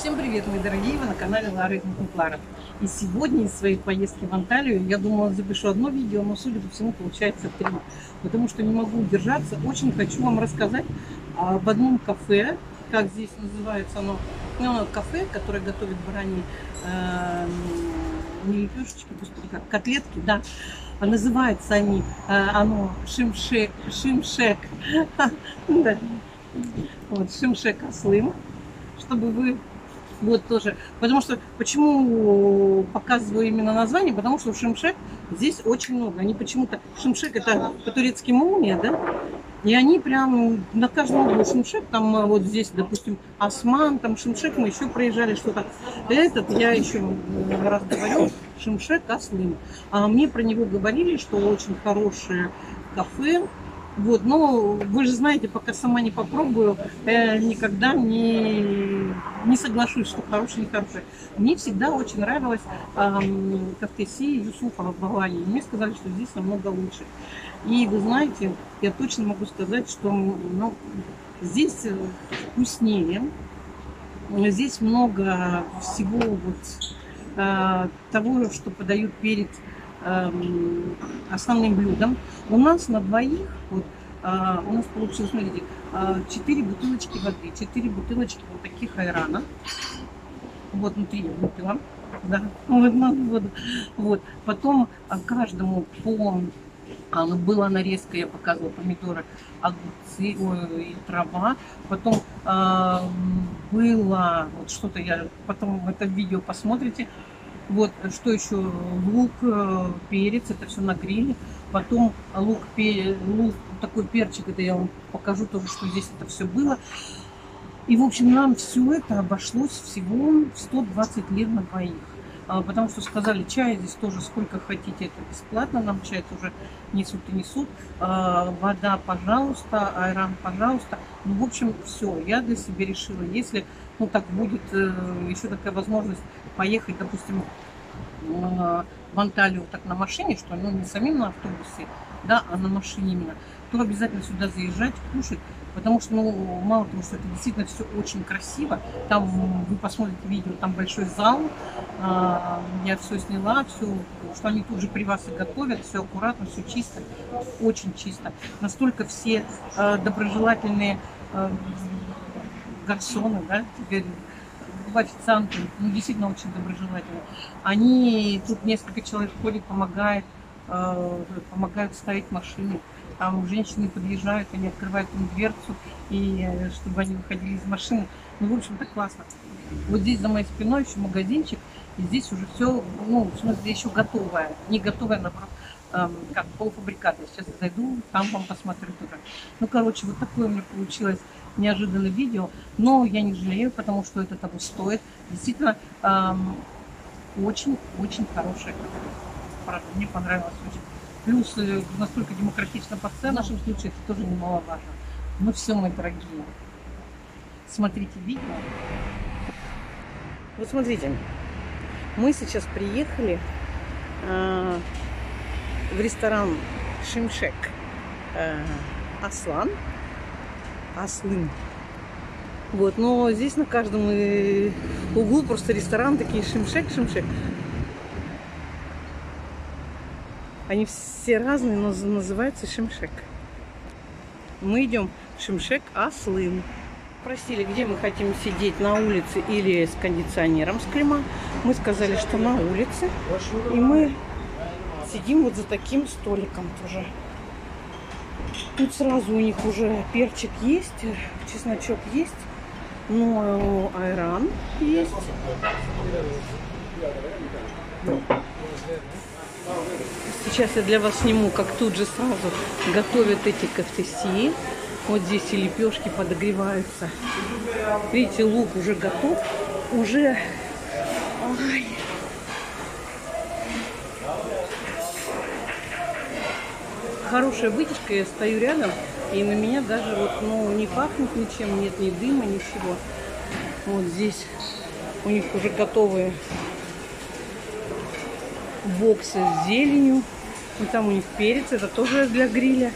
Всем привет, мои дорогие, вы на канале Лары Махмутлара. И сегодня из своей поездки в Анталию, я думала, запишу одно видео, но, судя по всему, получается три. Потому что не могу удержаться, очень хочу вам рассказать об одном кафе, как здесь называется оно. Ну, кафе, которое готовит бараньи не лепешечки, как котлетки, да. А называется оно Шимшек. Вот, Шимшек Аслым, чтобы вы вот тоже, потому что почему показываю именно название, потому что шимшек здесь очень много, они почему-то шимшек это по-турецки молния, да, и они прям на каждом углу шимшек, там вот здесь, допустим, осман, там шимшек, мы еще проезжали что-то, этот я еще раз говорю, Шимшек Аслым, а мне про него говорили, что очень хорошее кафе. Вот, но вы же знаете, пока сама не попробую, никогда не соглашусь, что хорошее, не хорошее. Мне всегда очень нравилось Кавтесия Юсуфа в Аланье. Мне сказали, что здесь намного лучше. И вы знаете, я точно могу сказать, что здесь вкуснее, здесь много всего вот, того, что подают перед основным блюдом. У нас на двоих вот, у нас получилось, смотрите, 4 бутылочки воды, 4 бутылочки вот таких айрана. Вот внутри я выпила, да, вот. Потом каждому по, была нарезка, я показывала, помидоры, огурцы, ой, и трава. Потом было вот что-то, я потом в это видео посмотрите. Вот, что еще, лук, перец, это все на гриле. Потом лук, такой перчик, это я вам покажу тоже, что здесь это все было. И, в общем, нам все это обошлось всего 120 лир на двоих. Потому что сказали, чай здесь тоже сколько хотите, это бесплатно, нам чай уже несут и несут. Вода, пожалуйста, айран, пожалуйста. Ну, в общем, все, я для себя решила, если, ну, так будет еще такая возможность поехать, допустим, в Анталию так на машине, что, ну, не самим на автобусе, да, а на машине именно, то обязательно сюда заезжать, кушать. Потому что, ну, мало того, что это действительно все очень красиво. Там вы посмотрите видео, там большой зал. Я все сняла, все, что они тут же при вас и готовят, все аккуратно, все чисто, очень чисто. Настолько все доброжелательные гарсоны, да, официанты, ну, действительно очень доброжелательные. Они, тут несколько человек ходит, помогают ставить машину. Там женщины подъезжают, они открывают им дверцу, и чтобы они выходили из машины. Ну, в общем-то, классно. Вот здесь за моей спиной еще магазинчик, и здесь уже все, ну, в смысле, еще готовое. Не готовое, наоборот, как полуфабрикат. Я сейчас зайду, там вам посмотрю тоже. Ну, короче, вот такое у меня получилось неожиданное видео. Но я не жалею, потому что это того стоит. Действительно, очень-очень хорошее. Правда, мне понравилось очень. Плюс настолько демократично по ценам, в нашем случае это тоже немаловажно. Ну все, мои дорогие, смотрите видео. Вот смотрите, мы сейчас приехали в ресторан Шимшек Аслым. Вот, но здесь на каждом углу просто ресторан такие Шимшек. Они все разные, но называются Шимшек. Мы идем в Шимшек Аслым. Просили, где мы хотим сидеть, на улице или с кондиционером с клима. Мы сказали, что на улице. И мы сидим вот за таким столиком тоже. Тут сразу у них уже перчик есть, чесночок есть, но айран есть. Сейчас я для вас сниму, как тут же сразу готовят эти кафтеси. Вот здесь и лепешки подогреваются. Видите, лук уже готов. Уже... Ой. Хорошая вытяжка, я стою рядом, и на меня даже вот, ну, не пахнет ничем, нет ни дыма, ничего. Вот здесь у них уже готовые... боксы с зеленью. И там у них перец, это тоже для гриля.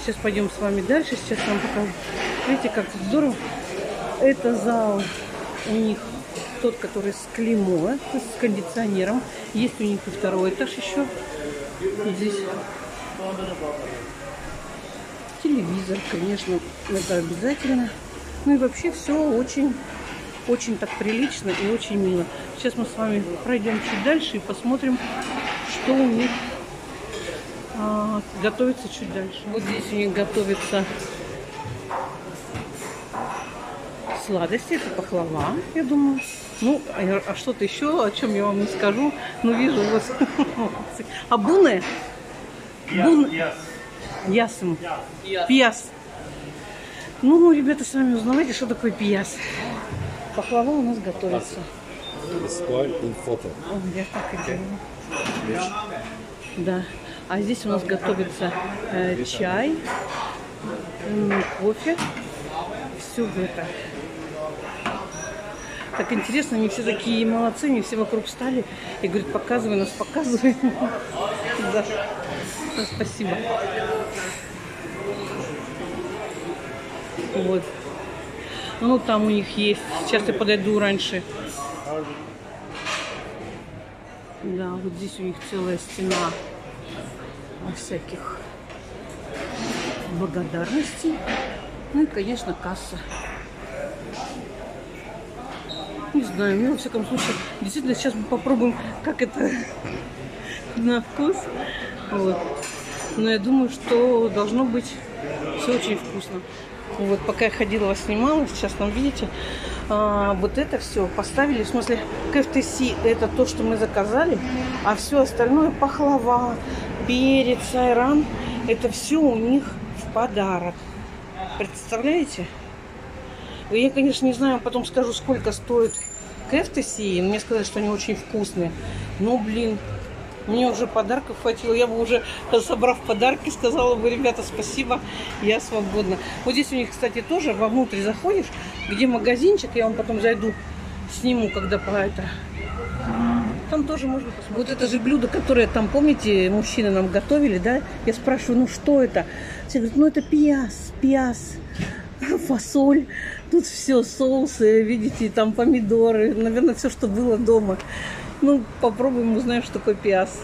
Сейчас пойдем с вами дальше, сейчас вам покажу. Видите, как здорово. Это зал у них тот, который с клеймо, с кондиционером. Есть у них и второй этаж еще. Здесь телевизор, конечно, это обязательно. Ну и вообще все очень так прилично и очень мило. Сейчас мы с вами пройдем чуть дальше и посмотрим, что у них готовится чуть дальше. Вот здесь у них готовится сладости, это пахлава, я думаю. Ну, а что-то еще, о чем я вам не скажу, но вижу у вас. А буны? Ясым. Пияс. Ну, ребята, сами узнавайте, что такое пияс. Пахлава у нас готовится. Я так и делаю. Да. А здесь у нас готовится чай, кофе. Все в это. Так интересно, они все такие молодцы, они все вокруг встали и говорят, показывай нас, показывай. Да. Спасибо. Вот. Ну, там у них есть. Сейчас я подойду раньше. Да, вот здесь у них целая стена всяких благодарностей. Ну и, конечно, касса. Не знаю, мне, во всяком случае, действительно, сейчас мы попробуем, как это на вкус. Вот. Но я думаю, что должно быть все очень вкусно. Вот, пока я ходила, вас снимала, сейчас там, видите, вот это все поставили. В смысле, KFTC это то, что мы заказали, а все остальное, пахлава, перец, айран, это все у них в подарок. Представляете? Я, конечно, не знаю, потом скажу, сколько стоит KFTC. Мне сказали, что они очень вкусные. Но, блин, мне уже подарков хватило. Я бы уже, собрав подарки, сказала бы, ребята, спасибо, я свободна. Вот здесь у них, кстати, тоже вовнутрь заходишь, где магазинчик. Я вам потом зайду, сниму, когда про это. Там тоже можно посмотреть. Вот это же блюдо, которое там, помните, мужчины нам готовили, да? Я спрашиваю, ну что это? Все говорят, ну это пияс, фасоль. Тут все, соусы, видите, там помидоры. Наверное, все, что было дома. Ну, попробуем, узнаем, что такое пияс.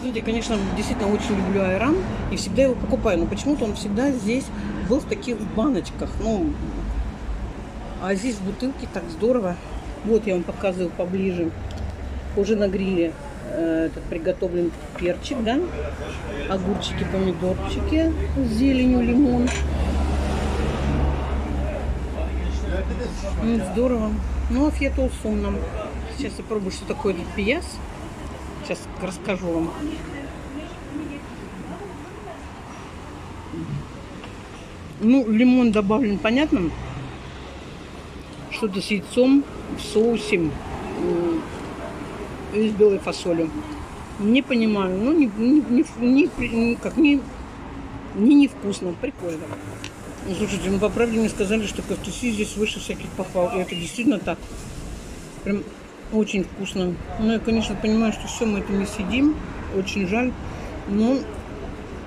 Знаете, конечно, действительно очень люблю айран. И всегда его покупаю. Но почему-то он всегда здесь был в таких баночках. Ну, а здесь в бутылке так здорово. Вот я вам показываю поближе. Уже на гриле этот приготовлен перчик, да? Огурчики, помидорчики с зеленью, лимон. Ну, здорово. Ну, фето сумном. Сейчас я пробую, что такое этот пияс. Сейчас расскажу вам. Ну, лимон добавлен, понятно? Что-то с яйцом. Соусем и с белой фасолью. Не понимаю, ну невкусно, прикольно. Слушайте, ну по правде мне сказали, что KFTC здесь выше всяких похвал. И это действительно так. Прям очень вкусно. Ну я, конечно, понимаю, что все мы это не съедим. Очень жаль. Но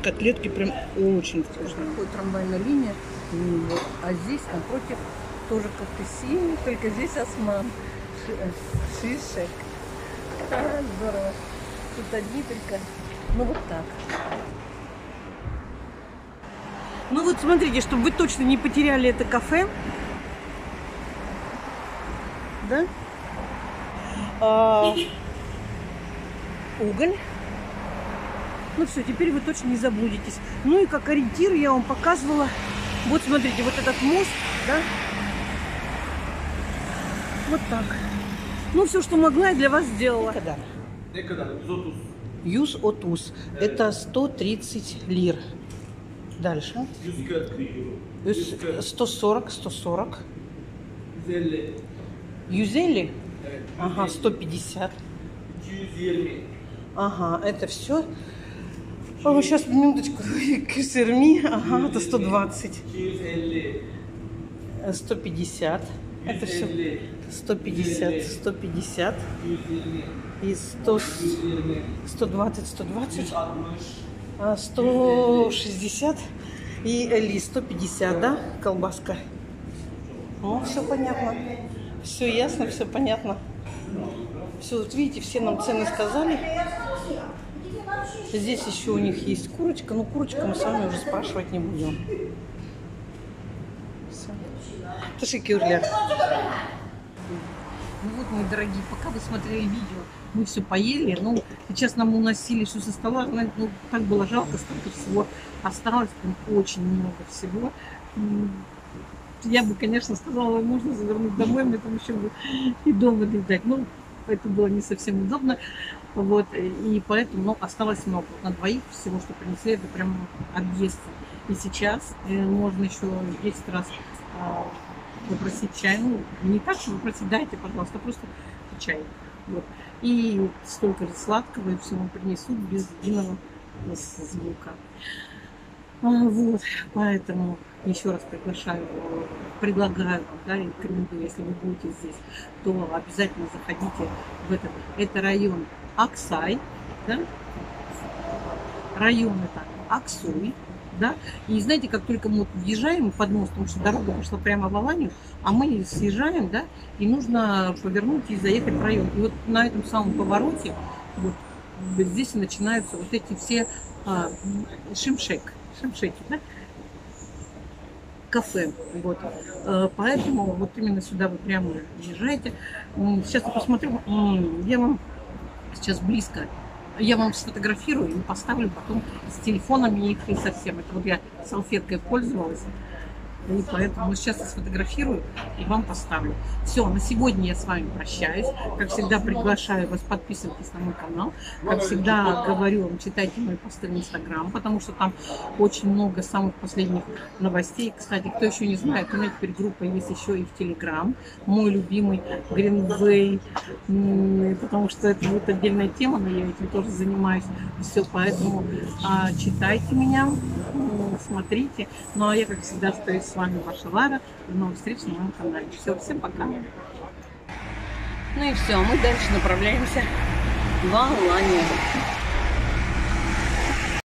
котлетки прям очень вкусные. Такая трамвайная линия. А здесь напротив тоже KFTC, только здесь осман. Шишек. Здорово. Тут одни только. Ну вот так. Ну вот смотрите, чтобы вы точно не потеряли это кафе. Да? Уголь. Ну все, теперь вы точно не заблудитесь. Ну и как ориентир я вам показывала. Вот смотрите, вот этот мост, да? Вот так. Ну, все, что могла, я для вас сделала. Юз отус. Это 130 лир. Дальше. 140. Юзели? Ага, 150. Ага, это все. О, сейчас, минуточку. Кесерми. Ага, это 120. 150. Это все 150 и 100, 120, 160 и 150, да, колбаска. Ну, все понятно. Все ясно, все понятно. Все, вот видите, все нам цены сказали. Здесь еще у них есть курочка, но курочку мы с вами уже спрашивать не будем. Все. Ну вот, мои дорогие, пока вы смотрели видео, мы все поели. Ну, сейчас нам уносили все со стола. Ну, так было жалко, столько всего осталось, там очень много всего. Я бы, конечно, сказала, можно завернуть домой, мне там еще бы и дома доедать. Ну, это было не совсем удобно. Вот, и поэтому, ну, осталось много. На двоих всего, что принесли, это прям объезд. И сейчас можно еще 10 раз попросить чай. Ну, не так, что попросить, дайте, пожалуйста, просто чай. Вот. И столько сладкого и всего принесут без единого звука. Вот, поэтому еще раз приглашаю, предлагаю вам, да, рекомендую, если вы будете здесь, то обязательно заходите в этот. Это район Аксай, да? Район это Аксай, да? И знаете, как только мы въезжаем под мост, потому что дорога пошла прямо в Аланью, а мы съезжаем, да, и нужно повернуть и заехать в район. И вот на этом самом повороте, вот здесь начинаются вот эти все шимшеки, да? Кафе. Вот. Поэтому вот именно сюда вы прямо езжайте. Сейчас я посмотрю, я вам сейчас близко, я вам сфотографирую и поставлю потом с телефонами их и совсем. Это вот я салфеткой пользовалась, и поэтому сейчас я сфотографирую и вам поставлю. Все, на сегодня я с вами прощаюсь. Как всегда, приглашаю вас, подписывайтесь на мой канал. Как всегда, говорю вам, читайте мои посты в Instagram, потому что там очень много самых последних новостей. Кстати, кто еще не знает, у меня теперь группа есть еще и в Telegram. Мой любимый Greenway, потому что это будет отдельная тема, но я этим тоже занимаюсь. Все, поэтому читайте меня, смотрите. Ну, а я, как всегда, остаюсь с вами, ваша Лара. До новых встреч на моем канале. Все, всем пока. Ну и все, мы дальше направляемся в Аланью.